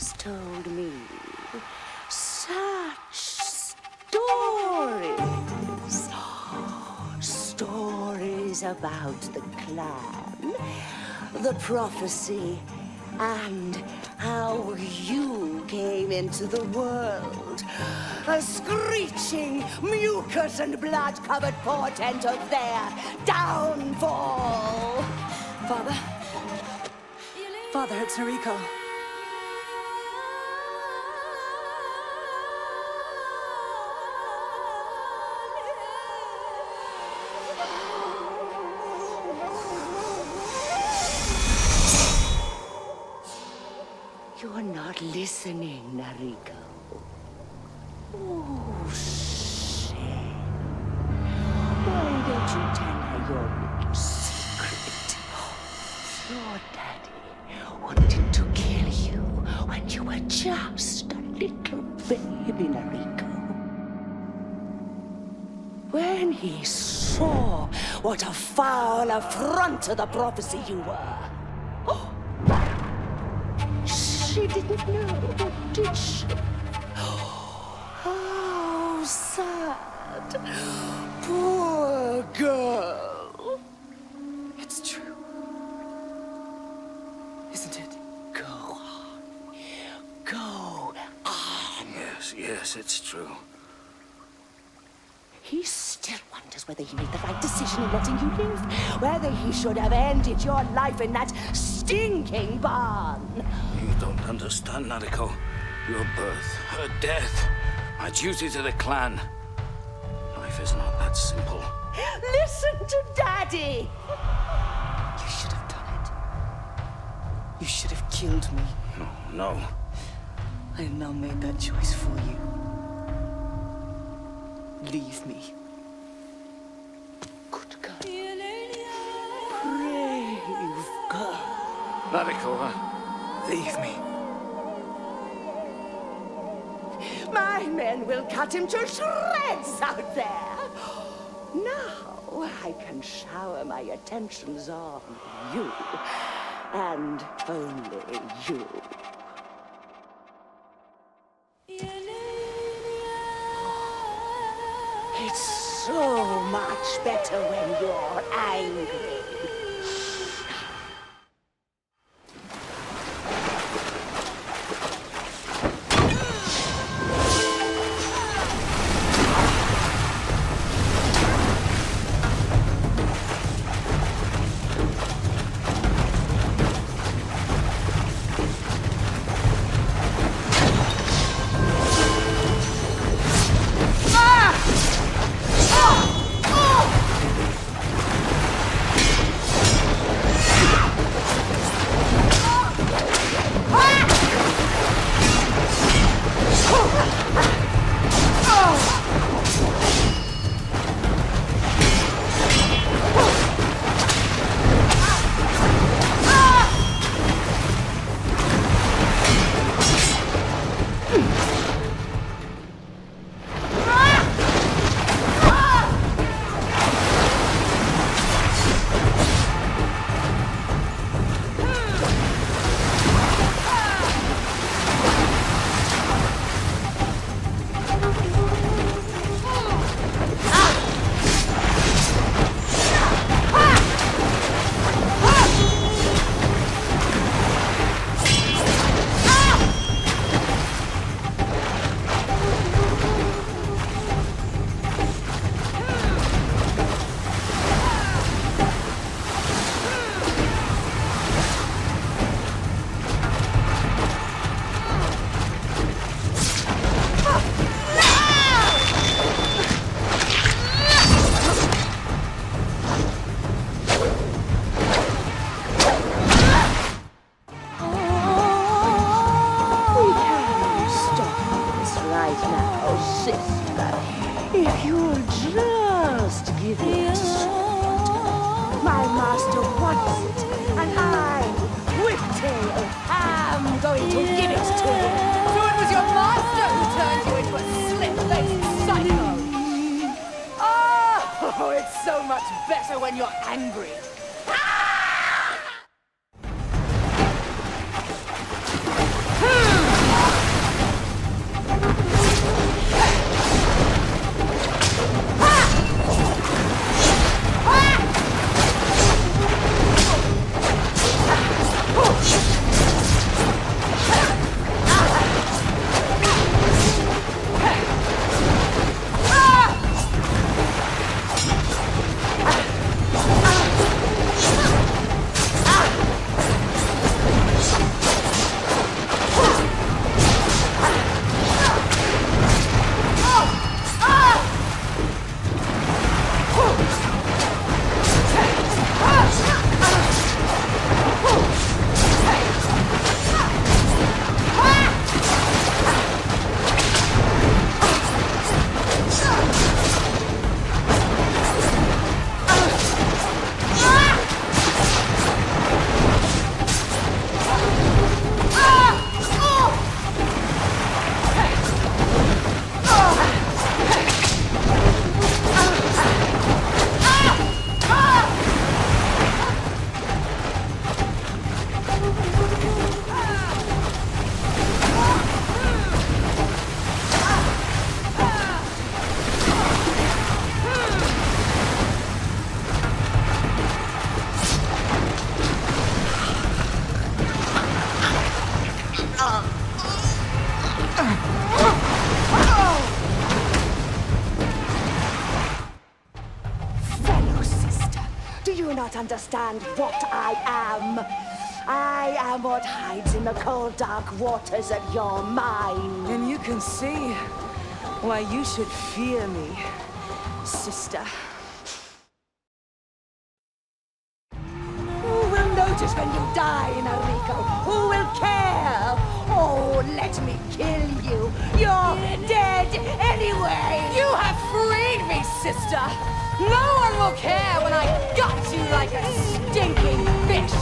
has told me such stories. Stories about the clan, the prophecy, and how you came into the world. A screeching, mucus and blood-covered portent of their downfall. Father? Father, it's Nariko. You're not listening, Nariko. Oh, shit. Why don't you tell her your little secret? Your daddy wanted to kill you when you were just a little baby, Nariko. When he saw what a foul affront to the prophecy you were, oh, she didn't know, did she? How sad. Poor girl. It's true. Isn't it? Go on. Go on. Yes, yes, it's true. He still wonders whether he made the right decision in letting you live. Whether he should have ended your life in that stinking barn. You don't understand, Nariko. Your birth, her death, my duty to the clan. Life is not that simple. Listen to Daddy! You should have done it. You should have killed me. No, no. I have now made that choice for you. Leave me. Good girl. Brave girl. Radicala, leave me. My men will cut him to shreds out there. Now I can shower my attentions on you, and only you. It's so much better when you're angry. If you'll just give it a shot. My master wants it, and I, Whiptail, am going to give it to him. So it was your master who turned you into a slip-faced psycho. Oh, it's so much better when you're angry. Ah! Do you not understand what I am? I am what hides in the cold, dark waters of your mind. And you can see why you should fear me, sister. Who will notice when you die, Nariko? Who will care? Oh, let me kill you. You're dead anyway. You have freed me, sister. No one will care when I gut you like a stinking fish.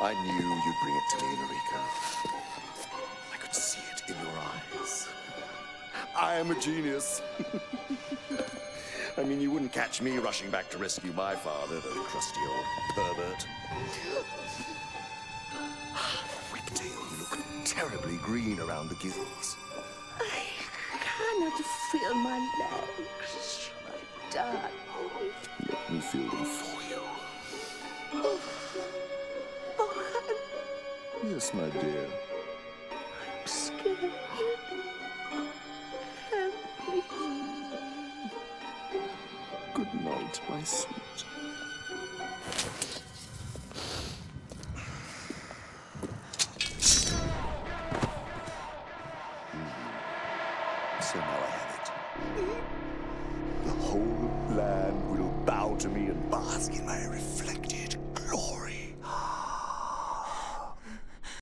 I knew you'd bring it to me, Nariko. I could see it in your eyes. I am a genius. I mean, you wouldn't catch me rushing back to rescue my father, the crusty old pervert. Whiptail, you look terribly green around the gills. I cannot feel my legs, my darling. Let me feel them for you. Yes, my dear. I'm scared. Help me. Good night, my sweet. So now I have it. The whole land will bow to me and bask in my reflected